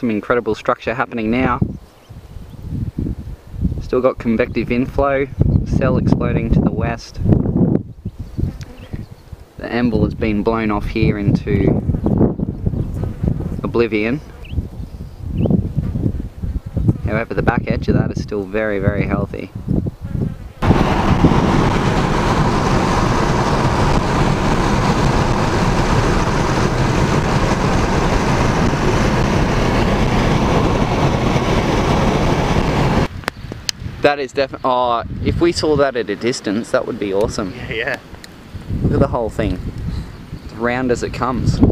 some incredible structure happening now. Still got convective inflow, cell exploding to the west. The anvil has been blown off here into oblivion. However, the back edge of that is still very, very healthy. That is definitely, oh, if we saw that at a distance, that would be awesome. Yeah, yeah. Look at the whole thing. It's round as it comes. Do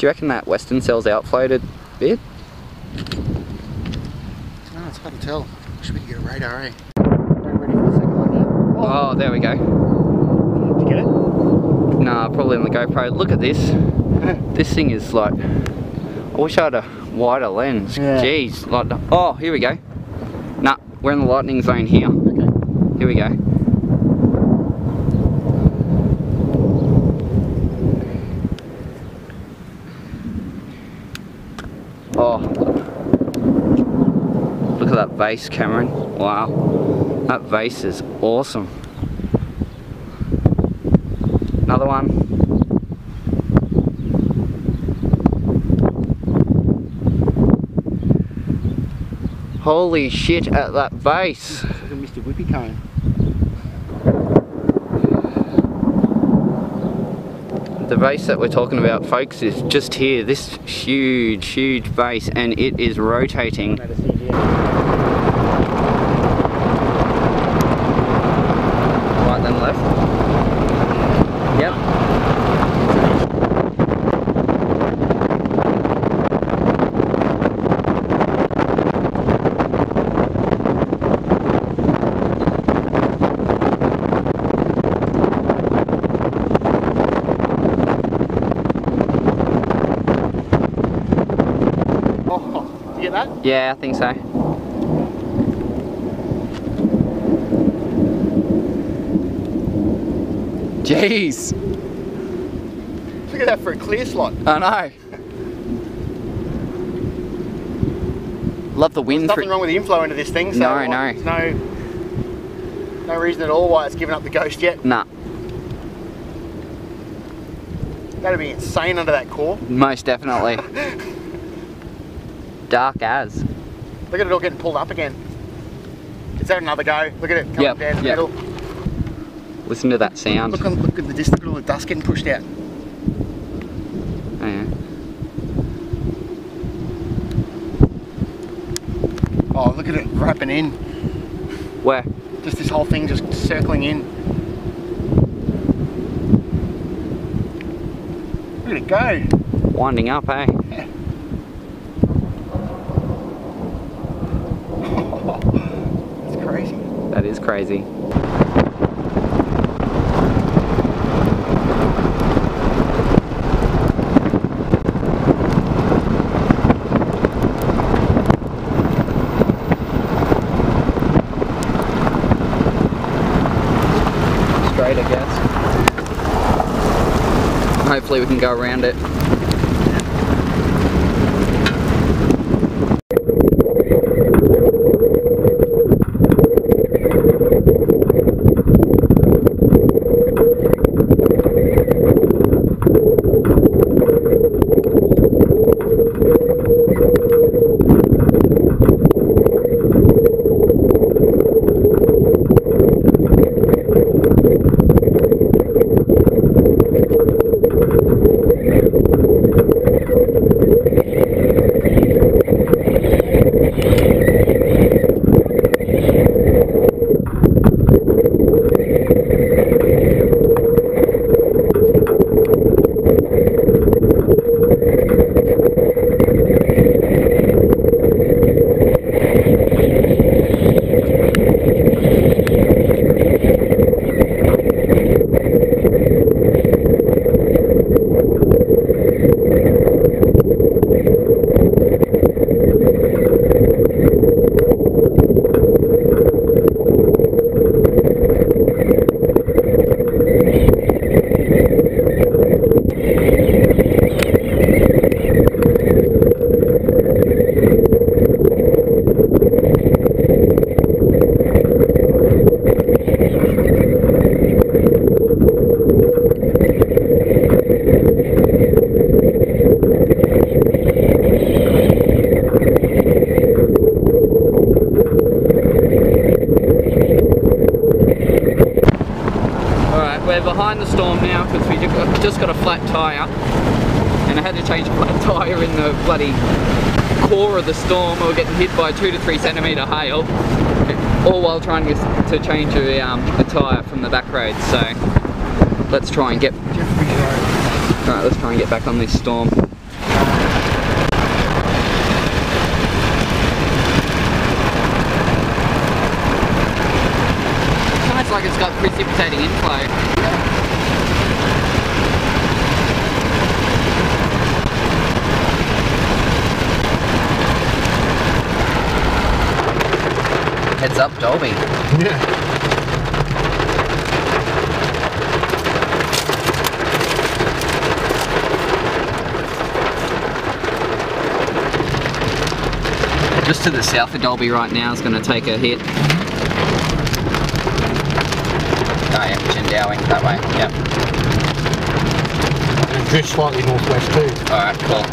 you reckon that western cell's outfloated a bit? No, it's hard to tell. Should we get a radar, eh? Oh, there we go. Did you get it? Nah, probably on the GoPro. Look at this. This thing is like, I wish I had a wider lens. Yeah. Jeez, like, oh, here we go. Nah, we're in the lightning zone here. Okay. Here we go. Oh, look at that vase, Cameron. Wow, that vase is awesome. Another one. Holy shit at that vase! Look at Mr. Whippy Cone. The vase that we're talking about, folks, is just here. This huge, huge vase, and it is rotating. Right then left. Yep. Yeah, I think so. Jeez! Look at that for a clear slot. I know. Love the wind. There's nothing wrong with the inflow into this thing, so no reason at all why it's giving up the ghost yet. Nah. That'd be insane under that core. Most definitely. Dark as. Look at it all getting pulled up again. Is that another go? Look at it coming down the middle. Listen to that sound. Look at the distance, look at all the dust getting pushed out. Oh, yeah. Oh, look at it wrapping in. Where? Just this whole thing just circling in. Look at it go. Winding up, eh? Yeah. That is crazy. Straight, I guess. Hopefully we can go around it. behind the storm now because we just got a flat tyre, and I had to change a flat tyre in the bloody core of the storm. We were getting hit by 2 to 3 centimetre hail, all while trying to change a tyre from the back road. So let's try and get. All right, let's try and get back on this storm. Like it's got precipitating inflow. It's up Dalby. Yeah. Just to the south of Dalby right now is going to take a hit. Oh yeah, Jindowie, that way, yep. And drift slightly northwest too. Alright, cool.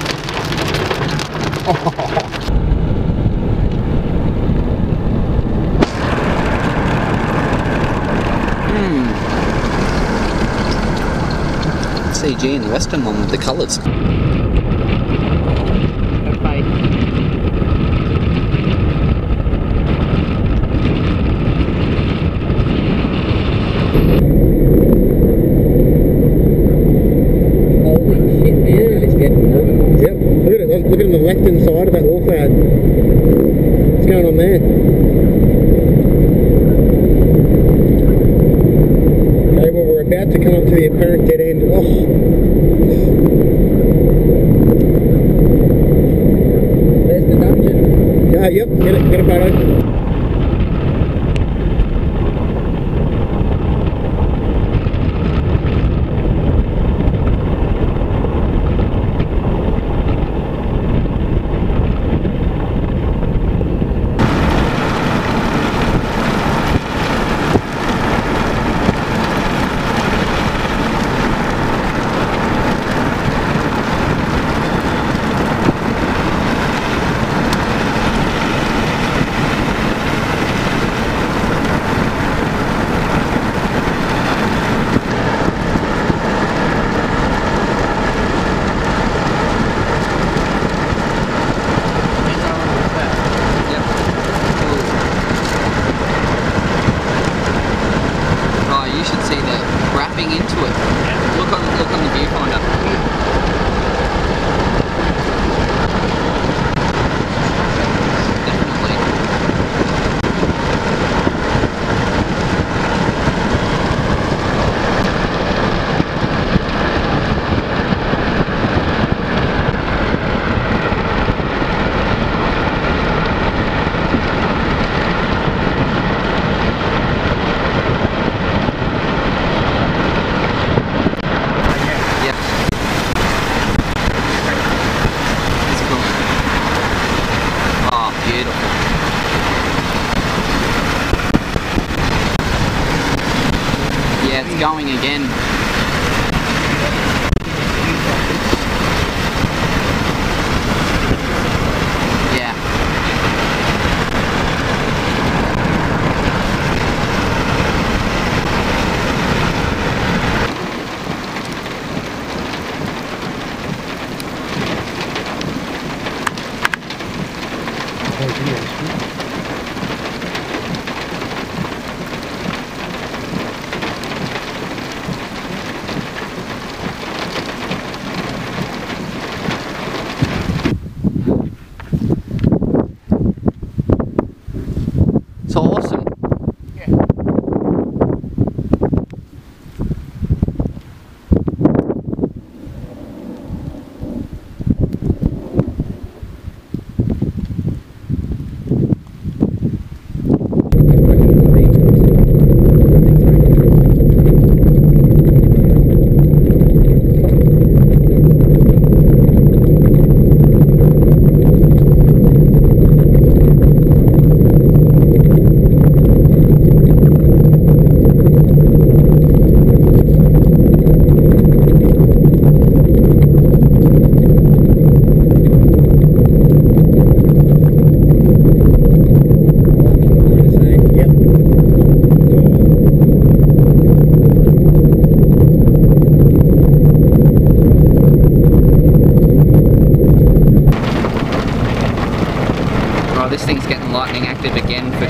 Hmm. CG in the western one with the colours. Inside of that wall cloud. What's going on there? Okay, well, we're about to come up to the apparent dead end. Oh. There's the dungeon. Yeah, yep, get a photo. Going again. Yeah.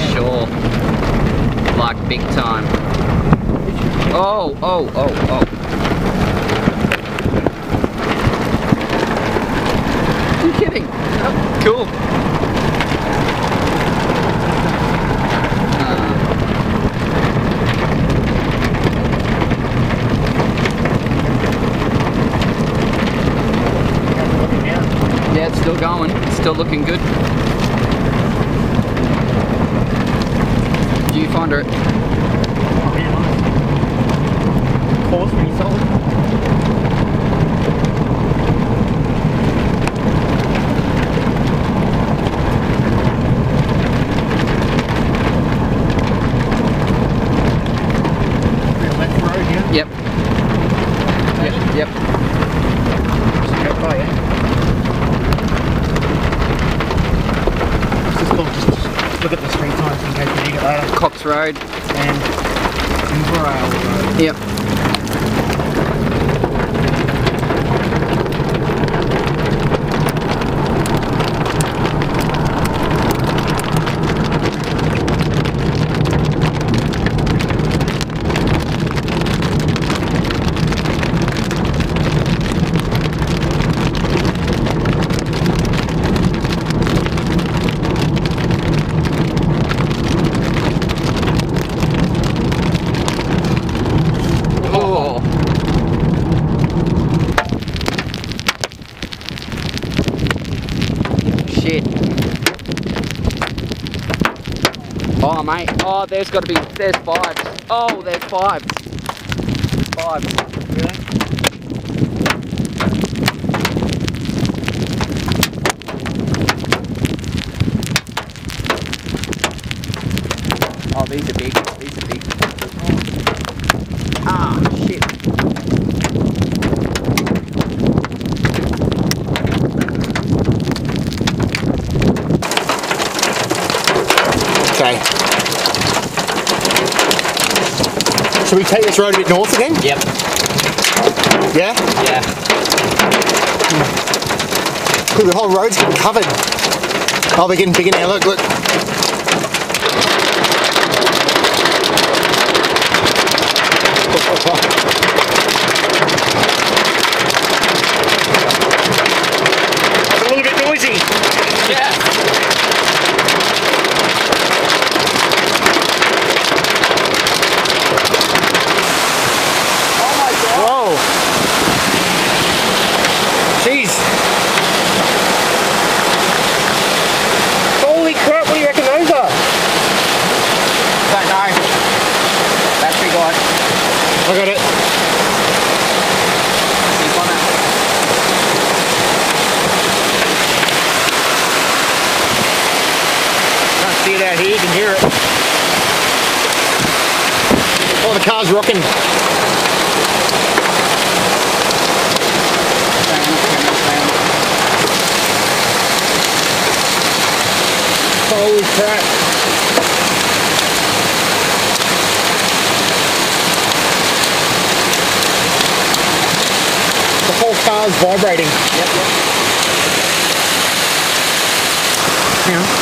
sure. Like big time. Oh, oh, oh, oh. Kidding. Oh, cool. Yeah, it's still going. It's still looking good. Do you find it? Oh, yeah, nice. Course when you sold. Yep. Yep. Yep. Just look at the street signs in case you get that. Cox Road and Imperial Road. Yep. Oh mate, oh there's got to be, there's fives. Oh, there's fives. Fives. Really? Oh, these are big, these are big. Ah, oh, shit. Should we take this road a bit north again? Yep. Yeah? Yeah. Look, the whole road's getting covered. Oh, they're getting bigger now, look, look. It's a little bit noisy. Yeah. I got it. I can't see it out here, you can hear it. Oh, the car's rocking. Holy crap. The whole car's vibrating. Yep, yep. Yeah.